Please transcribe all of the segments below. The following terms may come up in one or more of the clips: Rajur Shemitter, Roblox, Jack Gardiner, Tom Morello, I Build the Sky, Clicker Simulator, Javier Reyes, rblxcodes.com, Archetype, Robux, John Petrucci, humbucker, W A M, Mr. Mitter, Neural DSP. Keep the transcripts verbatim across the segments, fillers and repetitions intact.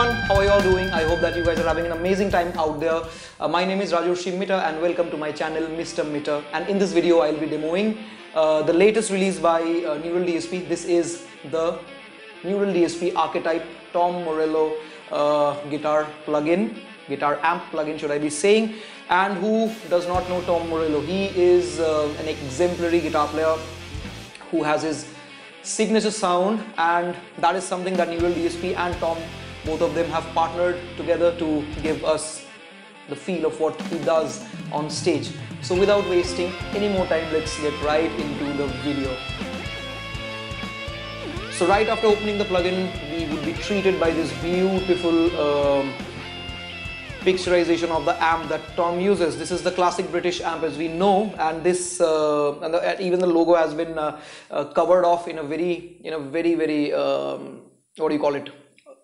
everyone, how are you all doing? I hope that you guys are having an amazing time out there. Uh, my name is Rajur Shemitter and welcome to my channel Mister Mitter, and in this video I'll be demoing uh, the latest release by uh, Neural D S P. This is the Neural D S P archetype Tom Morello uh, guitar plugin, guitar amp plugin should I be saying. And who does not know Tom Morello? He is uh, an exemplary guitar player who has his signature sound, and that is something that Neural D S P and Tom, both of them, have partnered together to give us the feel of what he does on stage. So without wasting any more time, let's get right into the video. So right after opening the plugin, we would be treated by this beautiful um, picturization of the amp that Tom uses. This is the classic British amp, as we know, and this uh, and the, even the logo has been uh, uh, covered off in a very, in a very, very um, what do you call it,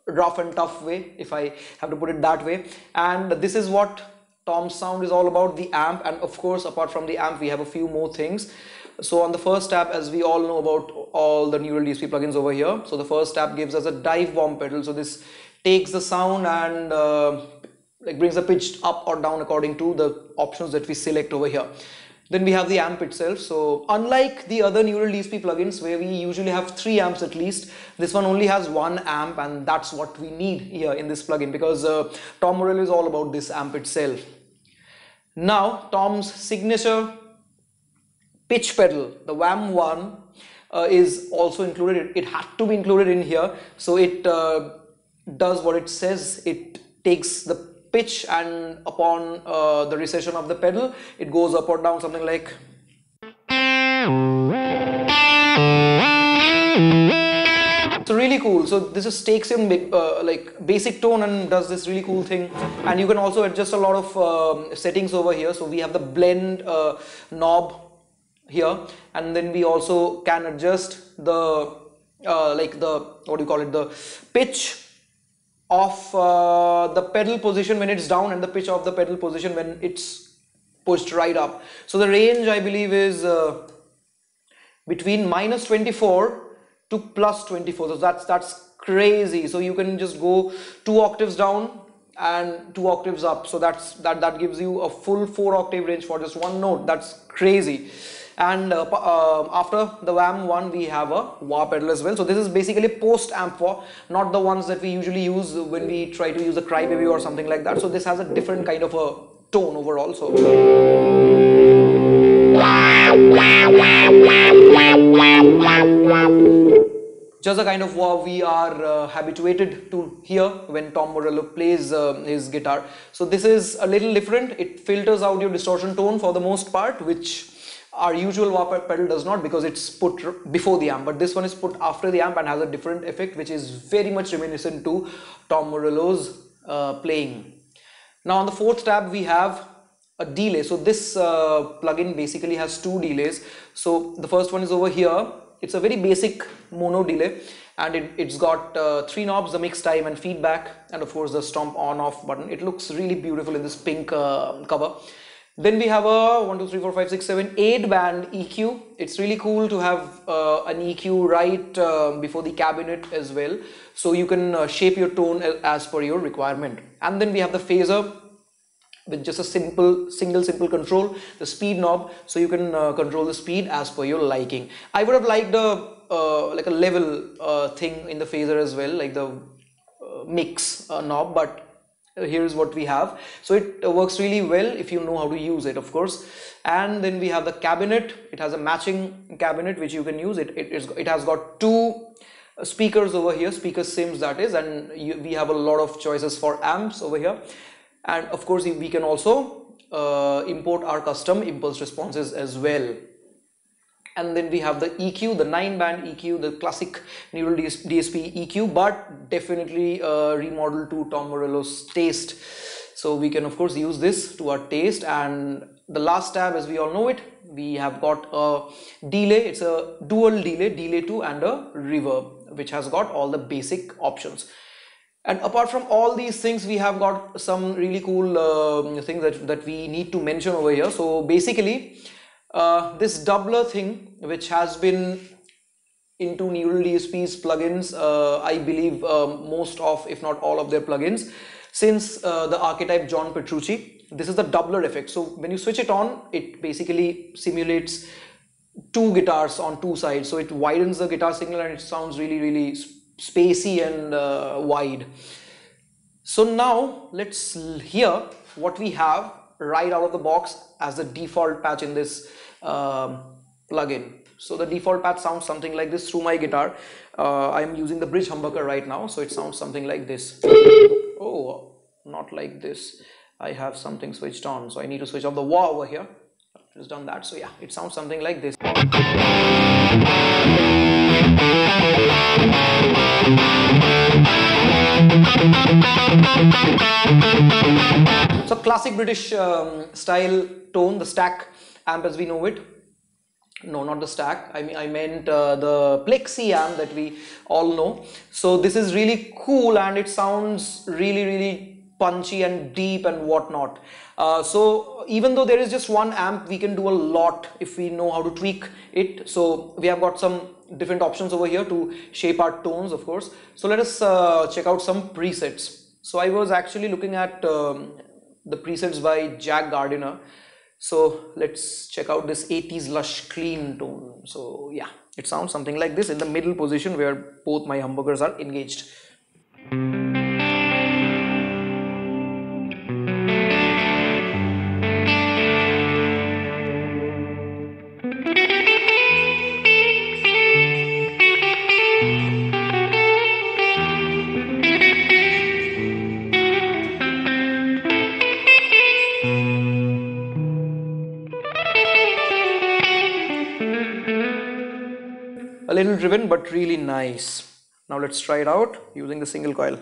rough and tough way, if I have to put it that way. And this is what Tom's sound is all about, the amp. And of course, apart from the amp, we have a few more things. So on the first tab, as we all know about all the Neural D S P plugins over here, so the first tab gives us a dive bomb pedal. So this takes the sound and uh, like brings the pitch up or down according to the options that we select over here. Then we have the amp itself. So unlike the other Neural D S P plugins where we usually have three amps at least, this one only has one amp, and that's what we need here in this plugin, because uh, Tom Morello is all about this amp itself. Now Tom's signature pitch pedal, the W A M one, uh, is also included. It, it had to be included in here. So it uh, does what it says. It takes the pitch, and upon uh, the recession of the pedal, it goes up or down, something like. It's really cool. So this just takes in uh, like basic tone and does this really cool thing. And you can also adjust a lot of um, settings over here. So we have the blend uh, knob here, and then we also can adjust the uh, like the what do you call it the pitch of uh, the pedal position when it's down, and the pitch of the pedal position when it's pushed right up. So the range, I believe, is uh, between minus twenty-four to plus twenty-four. So that's that's crazy. So you can just go two octaves down and two octaves up. So that's that that gives you a full four octave range for just one note. That's crazy. And uh, uh, after the W A M one, we have a wah pedal as well. So this is basically post amp wah, not the ones that we usually use when we try to use a crybaby or something like that. So this has a different kind of a tone overall. So just the kind of wah we are uh, habituated to hear when Tom Morello plays uh, his guitar. So this is a little different. It filters out your distortion tone for the most part, which our usual wah pedal does not, because it's put before the amp, but this one is put after the amp and has a different effect, which is very much reminiscent to Tom Morello's uh, playing. Now on the fourth tab, we have a delay. So this uh, plugin basically has two delays. So the first one is over here. It's a very basic mono delay, and it, it's got uh, three knobs, the mix, time and feedback, and of course the stomp on off button. It looks really beautiful in this pink uh, cover. Then we have a one, two, three, four, five, six, seven, eight band E Q. It's really cool to have uh, an E Q right uh, before the cabinet as well. So you can uh, shape your tone as per your requirement. And then we have the phaser with just a simple, single simple control, the speed knob. So you can uh, control the speed as per your liking. I would have liked a, uh, like a level uh, thing in the phaser as well, like the uh, mix uh, knob, but here's what we have. So it works really well if you know how to use it, of course. And then we have the cabinet. It has a matching cabinet which you can use. It it, is, it has got two speakers over here, speaker sims that is, and you, we have a lot of choices for amps over here. And of course we can also uh, import our custom impulse responses as well. And then we have the E Q, the nine band E Q, the classic Neural D S P E Q, but definitely uh, remodeled to Tom Morello's taste. So we can of course use this to our taste. And the last tab, as we all know it, we have got a delay. It's a dual delay, delay two and a reverb, which has got all the basic options. And apart from all these things, we have got some really cool uh, things that, that we need to mention over here. So basically, Uh, this doubler thing, which has been into Neural D S P's plugins. Uh, I believe uh, most of, if not all of their plugins, since uh, the archetype John Petrucci. This is the doubler effect. So when you switch it on, it basically simulates two guitars on two sides. So it widens the guitar signal and it sounds really, really spacey and uh, wide. So now let's hear what we have right out of the box as the default patch in this uh, plugin. So the default patch sounds something like this through my guitar. Uh, I'm using the bridge humbucker right now, so it sounds something like this. Oh, not like this. I have something switched on, so I need to switch off the wah over here. I've just done that, so yeah, it sounds something like this. So classic British um, style tone, the stack amp as we know it. No, not the stack. I mean, I meant uh, the plexi amp that we all know. So this is really cool and it sounds really, really punchy and deep and whatnot. Uh, so even though there is just one amp, we can do a lot if we know how to tweak it. So we have got some different options over here to shape our tones, of course. So let us uh, check out some presets. So I was actually looking at um, the presets by Jack Gardiner. So let's check out this eighties lush clean tone. So yeah, it sounds something like this in the middle position where both my humbuckers are engaged. Little driven but really nice. Now let's try it out using the single coil.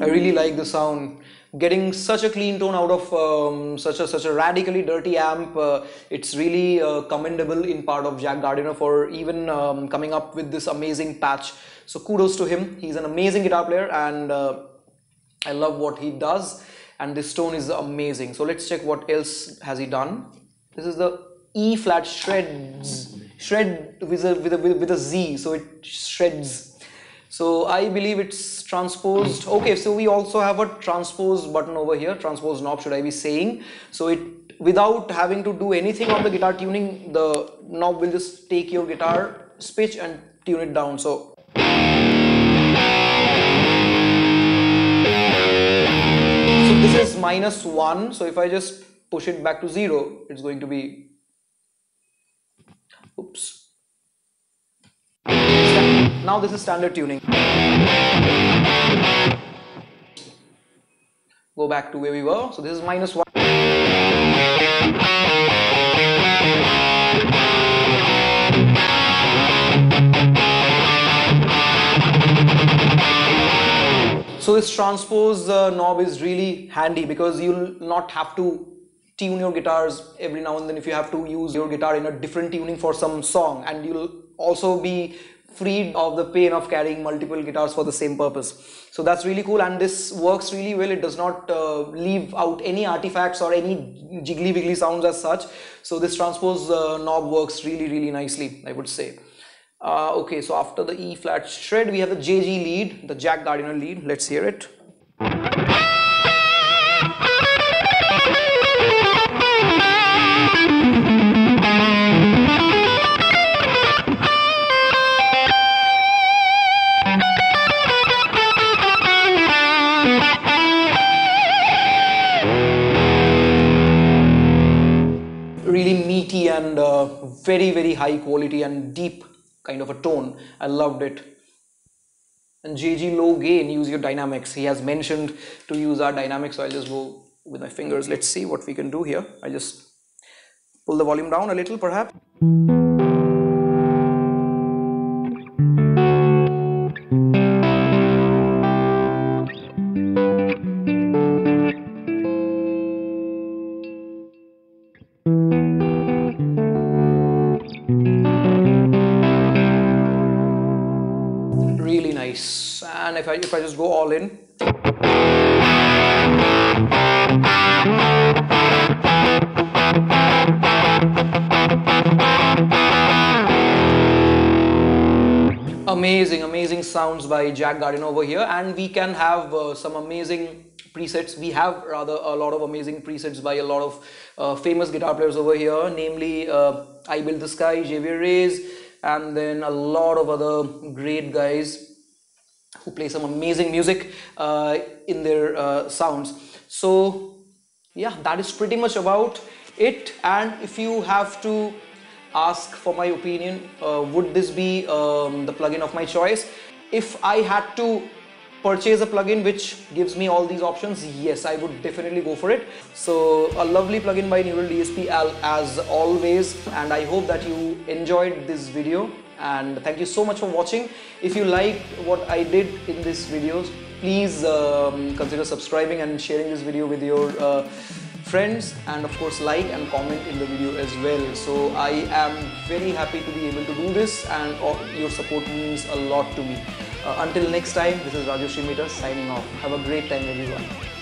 I really like the sound. Getting such a clean tone out of um, such a such a radically dirty amp, uh, it's really uh, commendable in part of Jack Gardiner for even um, coming up with this amazing patch. So kudos to him. He's an amazing guitar player and uh, I love what he does, and this tone is amazing. So let's check what else has he done. This is the E flat shreds, shred with a, with a, with a Z, so it shreds. So I believe it's transposed. Okay, so we also have a transpose button over here, transpose knob should I be saying. So it, without having to do anything on the guitar tuning, the knob will just take your guitar pitch and tune it down. So so this is minus one. So if I just push it back to zero, it's going to be, oops. Now this is standard tuning. Go back to where we were. So this is minus one. So this transpose uh, knob is really handy because you'll not have to tune your guitars every now and then if you have to use your guitar in a different tuning for some song, and you'll also be freed of the pain of carrying multiple guitars for the same purpose. So that's really cool, and this works really well. It does not uh, leave out any artifacts or any jiggly wiggly sounds as such. So this transpose uh, knob works really, really nicely, I would say. Uh, okay, so after the E flat shred, we have the J G lead, the Jack Gardiner lead. Let's hear it. And uh, very very high quality and deep kind of a tone. I loved it. And J G low gain, use your dynamics. He has mentioned to use our dynamics, so I'll just go with my fingers. Let's see what we can do here. I'll just pull the volume down a little perhaps. right? If I just go all in. Amazing, amazing sounds by Jack Gardiner over here, and we can have uh, some amazing presets. We have rather a lot of amazing presets by a lot of uh, famous guitar players over here, namely uh, I Build the Sky, Javier Reyes, and then a lot of other great guys who play some amazing music uh, in their uh, sounds. So yeah, that is pretty much about it. And if you have to ask for my opinion, uh, would this be um, the plugin of my choice? If I had to purchase a plugin which gives me all these options, yes, I would definitely go for it. So a lovely plugin by Neural D S P as always, and I hope that you enjoyed this video, and thank you so much for watching. If you liked what I did in this video, please um, consider subscribing and sharing this video with your uh, friends, and of course like and comment in the video as well. So I am very happy to be able to do this, and your support means a lot to me. Uh, until next time, this is Rajur Shemitter signing off. Have a great time everyone.